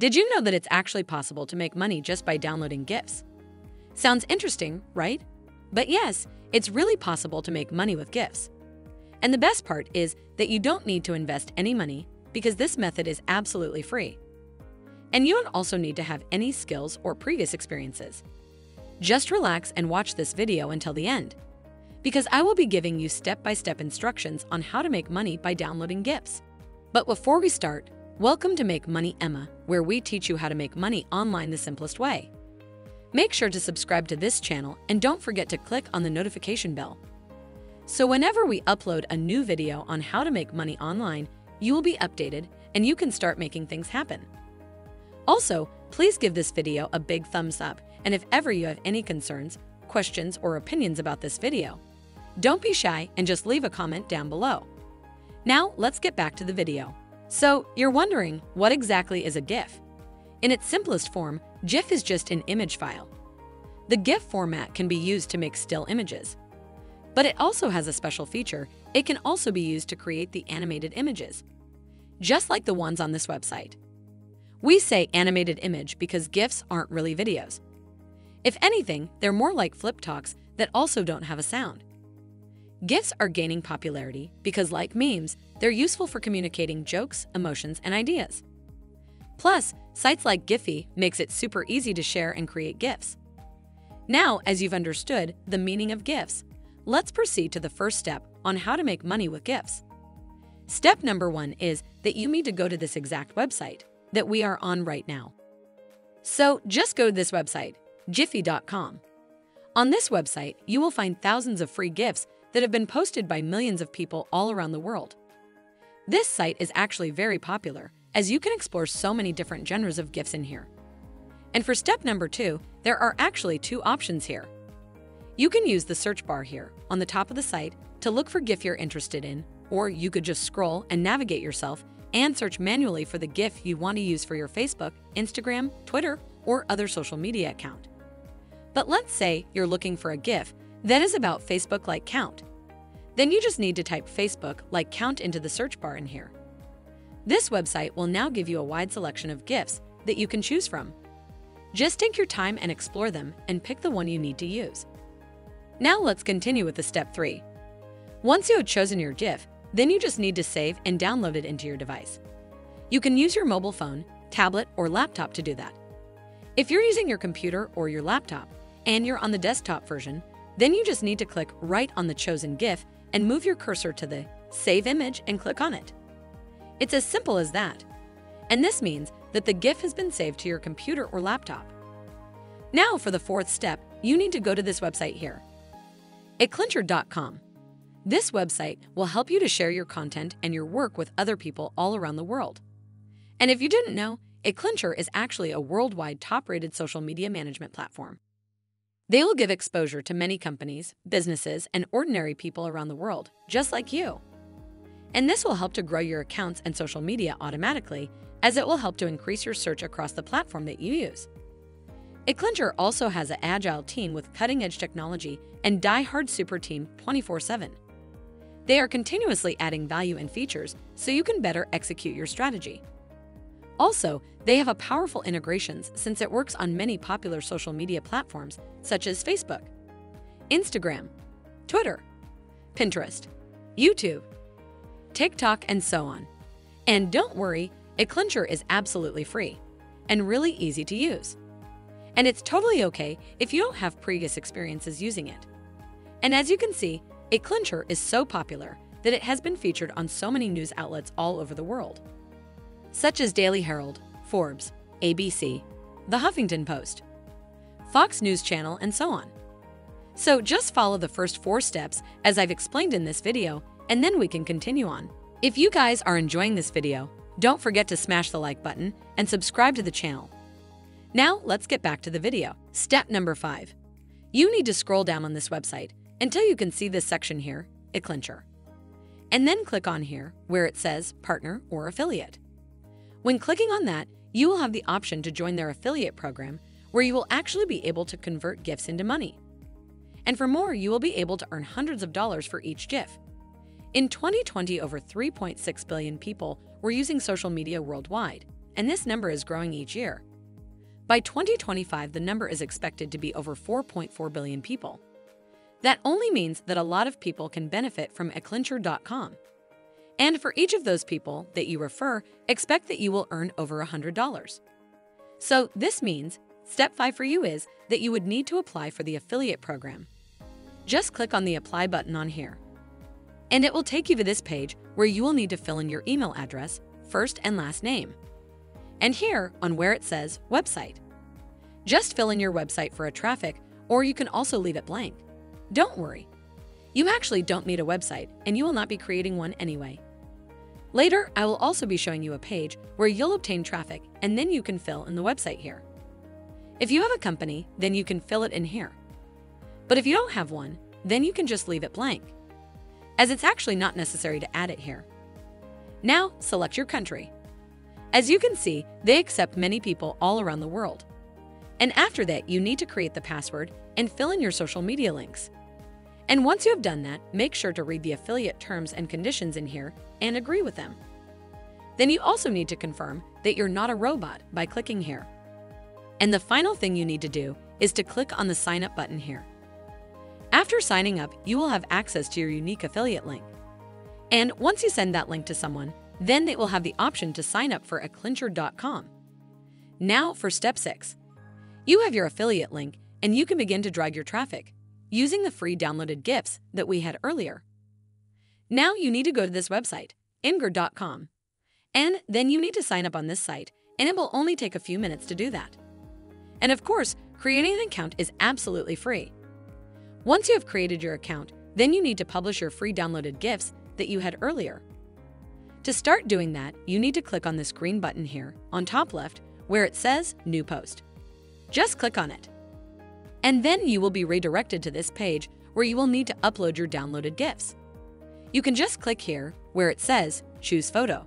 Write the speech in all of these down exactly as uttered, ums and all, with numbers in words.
Did you know that it's actually possible to make money just by downloading GIFs? Sounds interesting, right? But yes, it's really possible to make money with GIFs. And the best part is that you don't need to invest any money because this method is absolutely free. And you don't also need to have any skills or previous experiences. Just relax and watch this video until the end, because I will be giving you step-by-step instructions on how to make money by downloading GIFs. But before we start, welcome to Make Money Emma, where we teach you how to make money online the simplest way. Make sure to subscribe to this channel and don't forget to click on the notification bell. So whenever we upload a new video on how to make money online, you will be updated and you can start making things happen. Also, please give this video a big thumbs up, and if ever you have any concerns, questions, or opinions about this video, don't be shy and just leave a comment down below. Now let's get back to the video. So, you're wondering, what exactly is a GIF? In its simplest form, GIF is just an image file. The GIF format can be used to make still images. But it also has a special feature, it can also be used to create the animated images, just like the ones on this website. We say animated image because GIFs aren't really videos. If anything, they're more like flip talks that also don't have a sound. GIFs are gaining popularity because, like memes, they're useful for communicating jokes, emotions, and ideas. Plus, sites like Giphy makes it super easy to share and create GIFs. Now, as you've understood the meaning of GIFs, let's proceed to the first step on how to make money with GIFs. Step number one is that you need to go to this exact website that we are on right now. So just go to this website, giphy dot com. On this website, you will find thousands of free GIFs that have been posted by millions of people all around the world. This site is actually very popular, as you can explore so many different genres of GIFs in here. And for step number two, there are actually two options here. You can use the search bar here, on the top of the site, to look for GIF you're interested in, or you could just scroll and navigate yourself and search manually for the GIF you want to use for your Facebook, Instagram, Twitter, or other social media account. But let's say you're looking for a GIF that is about Facebook like count. Then you just need to type Facebook like count into the search bar in here. This website will now give you a wide selection of GIFs that you can choose from. Just take your time and explore them and pick the one you need to use. Now let's continue with the step three. Once you have chosen your GIF, then you just need to save and download it into your device. You can use your mobile phone, tablet, or laptop to do that. If you're using your computer or your laptop, and you're on the desktop version, then you just need to click right on the chosen GIF and move your cursor to the Save Image and click on it. It's as simple as that. And this means that the GIF has been saved to your computer or laptop. Now for the fourth step, you need to go to this website here, e clincher dot com. This website will help you to share your content and your work with other people all around the world. And if you didn't know, eClincher is actually a worldwide top-rated social media management platform. They will give exposure to many companies, businesses, and ordinary people around the world, just like you. And this will help to grow your accounts and social media automatically, as it will help to increase your search across the platform that you use. eClincher also has an agile team with cutting-edge technology and die-hard super team twenty-four seven. They are continuously adding value and features so you can better execute your strategy. Also, they have a powerful integrations since it works on many popular social media platforms such as Facebook, Instagram, Twitter, Pinterest, YouTube, TikTok, and so on. And don't worry, eClincher is absolutely free and really easy to use. And it's totally okay if you don't have previous experiences using it. And as you can see, eClincher is so popular that it has been featured on so many news outlets all over the world, such as Daily Herald, Forbes, A B C, The Huffington Post, Fox News Channel, and so on. So just follow the first four steps as I've explained in this video, and then we can continue on. If you guys are enjoying this video, don't forget to smash the like button and subscribe to the channel. Now let's get back to the video. Step number five. You need to scroll down on this website until you can see this section here, eClincher. And then click on here where it says partner or affiliate. When clicking on that, you will have the option to join their affiliate program where you will actually be able to convert GIFs into money. And for more, you will be able to earn hundreds of dollars for each GIF. In twenty twenty, over three point six billion people were using social media worldwide, and this number is growing each year. By twenty twenty-five, the number is expected to be over four point four billion people. That only means that a lot of people can benefit from e clincher dot com. And for each of those people that you refer, expect that you will earn over one hundred dollars. So this means step five for you is that you would need to apply for the affiliate program. Just click on the apply button on here, and it will take you to this page where you will need to fill in your email address, first and last name. And here on where it says website, just fill in your website for a traffic, or you can also leave it blank. Don't worry. You actually don't need a website, and you will not be creating one anyway. Later, I will also be showing you a page where you'll obtain traffic, and then you can fill in the website here. If you have a company, then you can fill it in here. But if you don't have one, then you can just leave it blank, as it's actually not necessary to add it here. Now, select your country. As you can see, they accept many people all around the world. And after that, you need to create the password and fill in your social media links. And once you have done that, make sure to read the affiliate terms and conditions in here and agree with them. Then you also need to confirm that you're not a robot by clicking here. And the final thing you need to do is to click on the sign up button here. After signing up, you will have access to your unique affiliate link. And once you send that link to someone, then they will have the option to sign up for e clincher dot com. Now for step six. You have your affiliate link and you can begin to drive your traffic using the free downloaded GIFs that we had earlier. Now you need to go to this website, imgur dot com, and then you need to sign up on this site, and it will only take a few minutes to do that. And of course, creating an account is absolutely free. Once you have created your account, then you need to publish your free downloaded GIFs that you had earlier. To start doing that, you need to click on this green button here on top left where it says New Post. Just click on it. And then you will be redirected to this page where you will need to upload your downloaded GIFs. You can just click here where it says Choose Photo.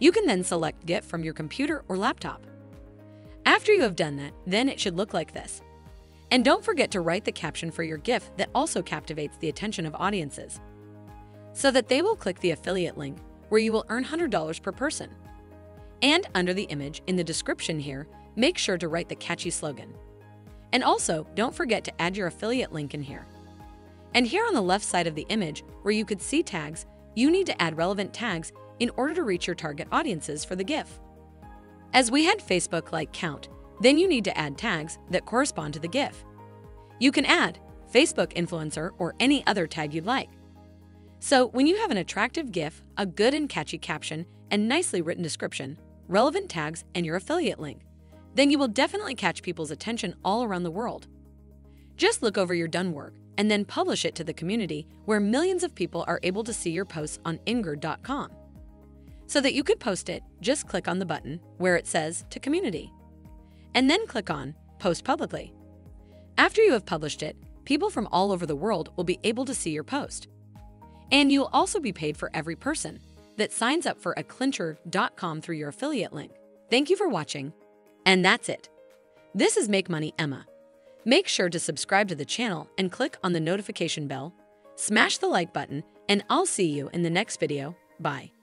You can then select GIF from your computer or laptop. After you have done that, then it should look like this. And don't forget to write the caption for your GIF that also captivates the attention of audiences, so that they will click the affiliate link where you will earn one hundred dollars per person. And under the image in the description here, make sure to write the catchy slogan. And also, don't forget to add your affiliate link in here. And here on the left side of the image where you could see tags, you need to add relevant tags in order to reach your target audiences for the GIF. As we had Facebook like count, then you need to add tags that correspond to the GIF. You can add Facebook influencer or any other tag you'd like. So when you have an attractive GIF, a good and catchy caption, and nicely written description, relevant tags, and your affiliate link, then you will definitely catch people's attention all around the world. Just look over your done work and then publish it to the community where millions of people are able to see your posts on imgur dot com. So that you could post it, just click on the button where it says To Community, and then click on Post Publicly. After you have published it, people from all over the world will be able to see your post. And you'll also be paid for every person that signs up for e clincher dot com through your affiliate link. Thank you for watching, and that's it. This is Make Money Emma. Make sure to subscribe to the channel and click on the notification bell, smash the like button, and I'll see you in the next video. Bye.